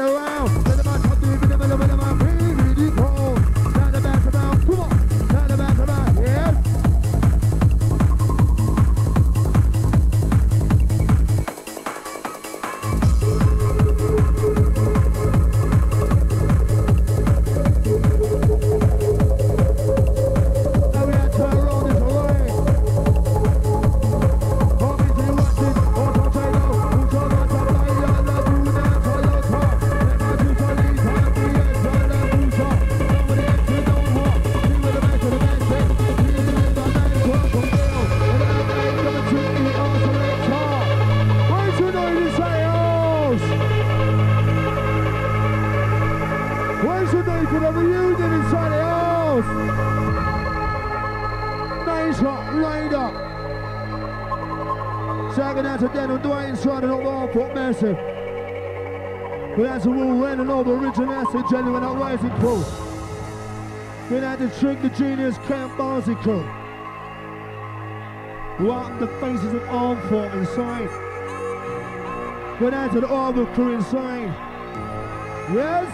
it around. Let the man come deep in the middle, let the man play with the ball. Turn the back around, come on, turn the back around, genuine rising pool. Then I had to trick the genius Camp Barsicle. Right in the faces of Armfort inside. Then I had to the Arbor crew inside. Yes?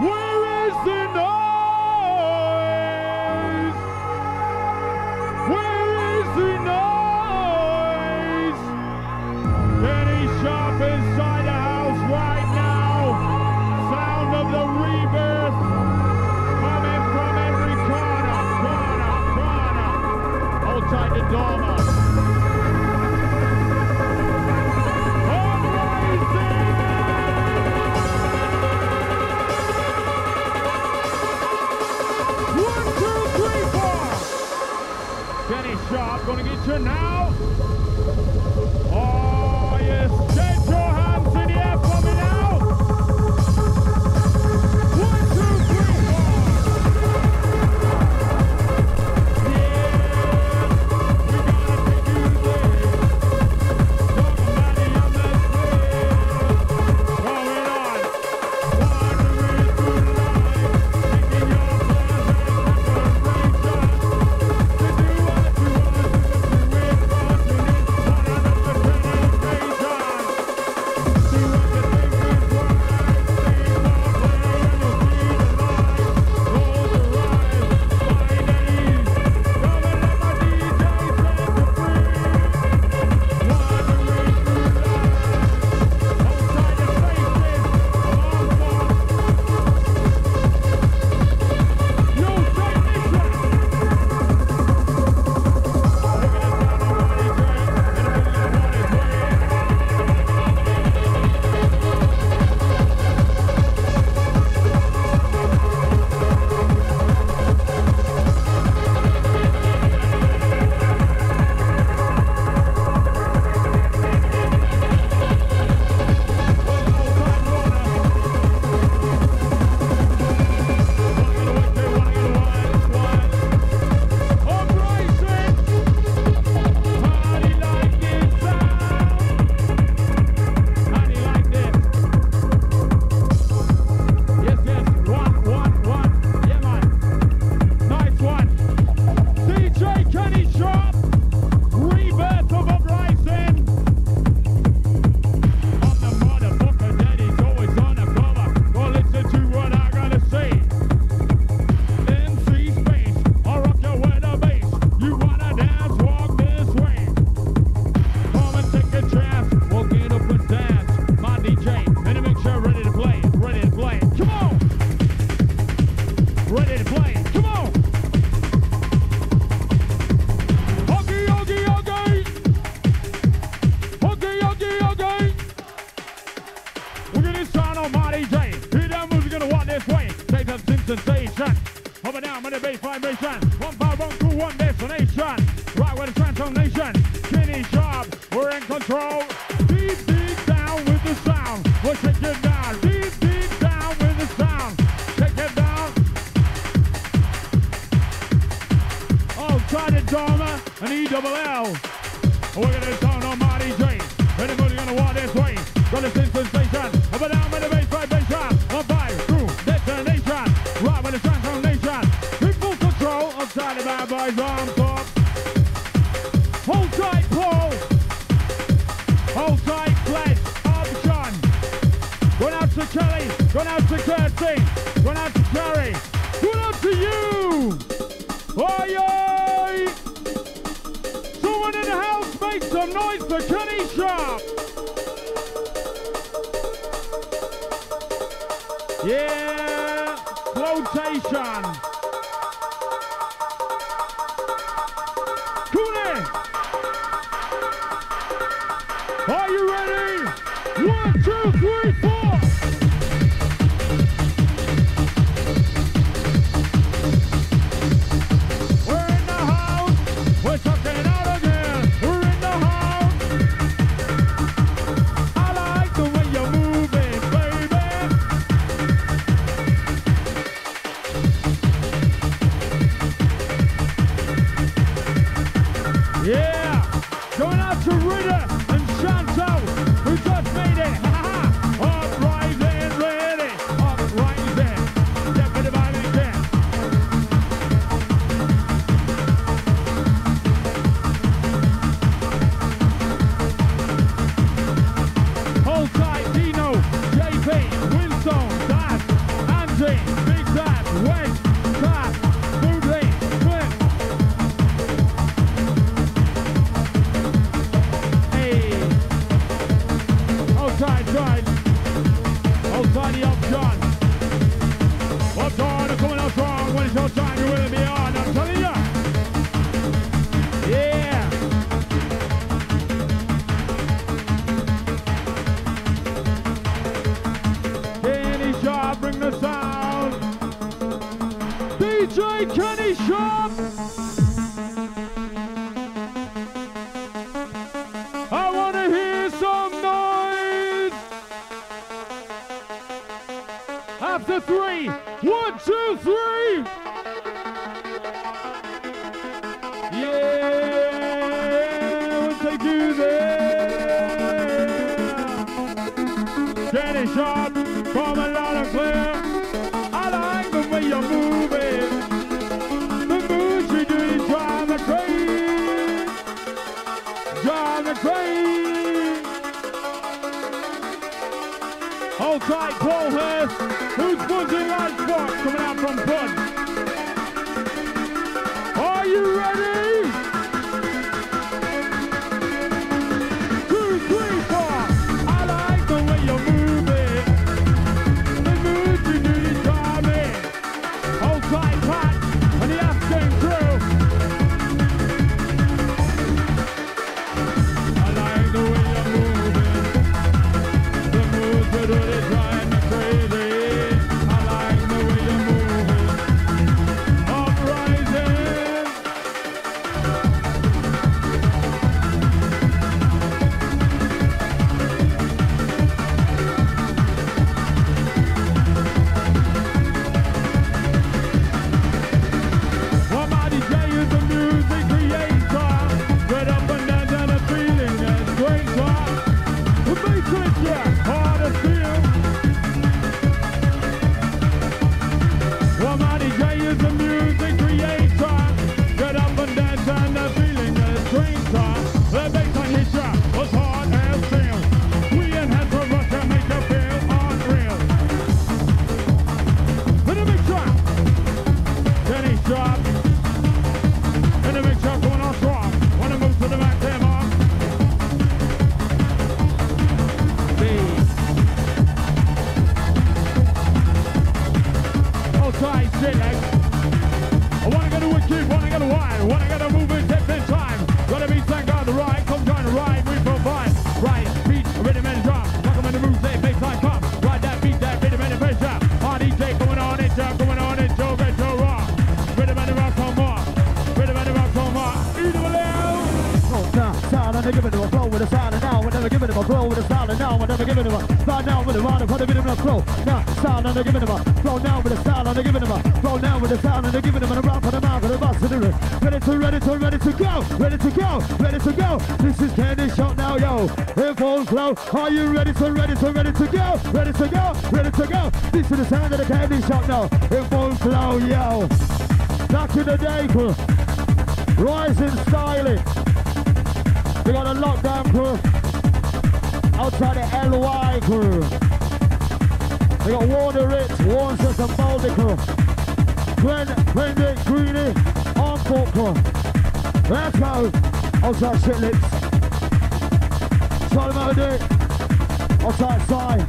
Where is the noise? Where is the noise? Kenny Sharp inside the house right now. Of the rebirth coming from every corner, corner. Hold tight to Dorna. One, two, three, four. Kenny Sharp gonna get you now. Oh, yes, take your hands in the air for me now. Hold tight, Kleine, option. Make some noise for Kenny Sharp. Yeah, flotation. Cooley, are you ready? 1, 2, 3, 4. Kenny Sharp! I want to hear some noise! After 3, 1, 2, 3! Yeah, we'll take you there! Kenny Sharp from a lot of clear. I like the way you're moving. Hold tight, Paul Hurst, who's buzzing like Fox coming out from Bud. Are you ready? 2, 3, 4. I like the way you're moving. The mood you do is charming. Hold tight, Pat, and the ass came through. I like the way you're moving. The mood you do is driving me crazy. I like the way you're moving. Uprising. Well, my DJ is the music creator. Right up and down, and a feeling that's great. The bass is yeah, hard to feel. Well, my DJ is the music creator. Right up and down, and a feeling that's great. The bass on his drop was hard as steel. We enhance the rush and make you feel unreal. And a big drop, Kenny Sharp. And a big drop going on strong. Wanna move to the back there, Mark? Outside, J-Lex. I wanna go to a cube, wanna go to wide, wanna go to moving, take in time. Gotta be thank God, right, come join the ride, we provide. Right, beat, rhythm and drop, rock 'em in the moves, they make time come. Ride that beat, that rhythm and the bass drop. Hard DJ going on it, Joe, get Joe rock. Rhythm and the rock, come on. Rhythm and the rock, come on. Either way, oh, sound, I never give it to a flow with a sound, and now I never give it to a flow with a sound, and now I never give it to a sound now with a round, and put a bit of a flow. Now, sound, I never give it to a flow now with a sound, and I give it to a flow now with a sound, and I give it to a round, and a mouth, and a bus, and a rip. Ready to go. This is Candy Shop now, yo. It falls low. Are you ready to go? This is the sound of the Candy Shop now. It falls low, yo. Back in the day, crew. Rising styling. We got a lockdown crew. Outside the LY crew. We got Warner Ritz, Warner Shots and Maldi crew. Quentin Greenie, Armfort Club. Let's go. Outside shit lips. Try them out and do it. On side,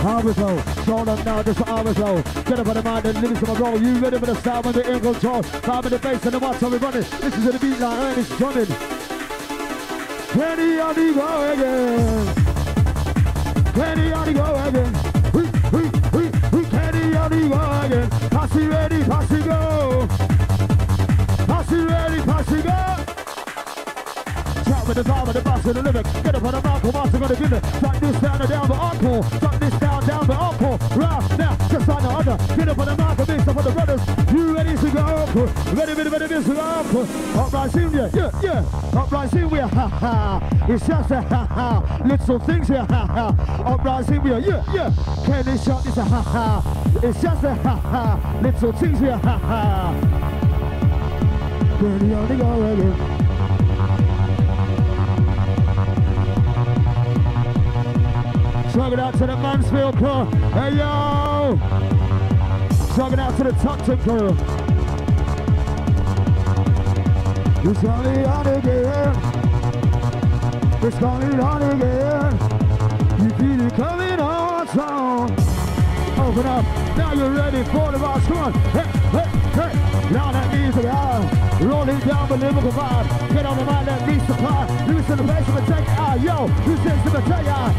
Harvest roll. Don't up now, just for Harvest roll. Get up on the mind and listen to my roll. You ready for the style when they're in control. Time in the bass and the watch how we running. This is in the beat line, Ernest drumming. Kenny on the go again. Kenny on the go again. Kenny on the go again. Pass it ready, pass it go. Pass it ready, pass it go. With the time of the bass and the lyric. Get up on the mouth, I'm also gonna give it. Like this down and down the encore. Like this down the encore. Right now, just like the other. Get up on the mouth and mix up on the brothers. You ready to go encore? Ready to go encore. Upright senior, yeah. Upright senior, ha. It's just a ha. Little things here, ha. Upright senior, yeah. Kenny Sharp is a ha. It's just a ha. Little things here, ha. Ready on the go again. Slug it out to the Mansfield Club. Hey yo! Slug it out to the Toxic Club. It's only on again. It's coming on again. You feel it coming on strong. Open up. Now you're ready for the box. Come on. Hey. Now that music out. Rolling down the lyrical vibe. Get on the mind that beats the pie. Loosen the bass of a take out. Yo, loosen the take out.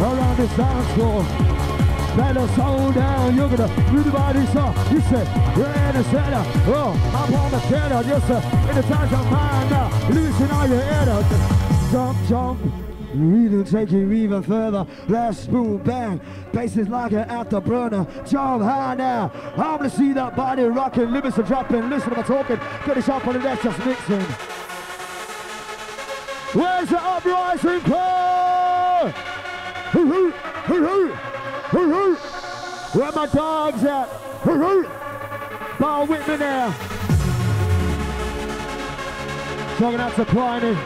Around this dance floor. Let us hold down. You're gonna move the body song. You say, yeah, in the center. Oh, I'm on the center. Yes, sir. In the touch of mine now. Loosen all your head up. Jump. Even take it even further. Left spoon bang. Bass is like an afterburner. Jump high now. I'm gonna see that body rocking. Limits are dropping. Listen to my talking. Finish up on the desk, just mixing. Where's the uprising club? Where my dogs at? Bob Whitman there. Talking out to Kleine.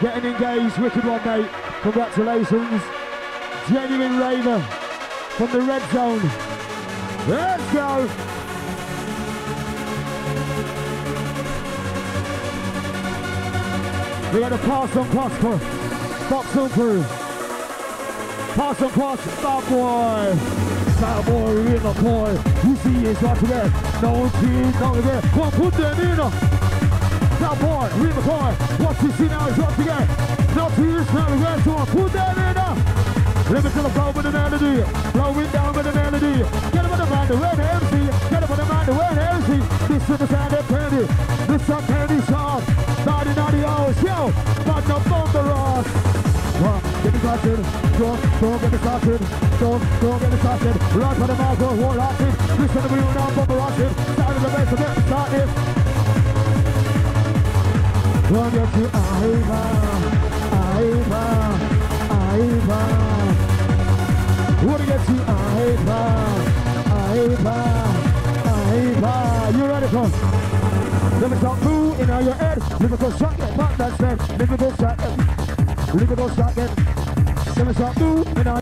Getting engaged, wicked one, mate. Congratulations. Genuine raver from the red zone. Let's go. We're going to pass on cross for Fox on crew. Pass on cross, Star Boy. Star Boy, in the boy. You see it's right there. No team, no there. Come on, put them in. That boy, read the boy. What you see now is up again. Not to this now, we're going to put that in now. Let me tell the flow with the melody. Blow it down with the melody. Get up on the mind, the way the MC. Get up on the mind, the way the MC. This is the sound of Candy. This is Candy Shop. 90 hours, yo. But no bumper off. Get me started. Don't get me started. Don't get me started. Right on the mouth, go war active. Listen to me when I'm bumper active. Sound of the bass, get me started. One, two, three, I wanna get you, I you ready for? Let me talk food in your head. Let me go shot that, pop that stand. Let me go shot that. Let me go shot that. Let me talk food in your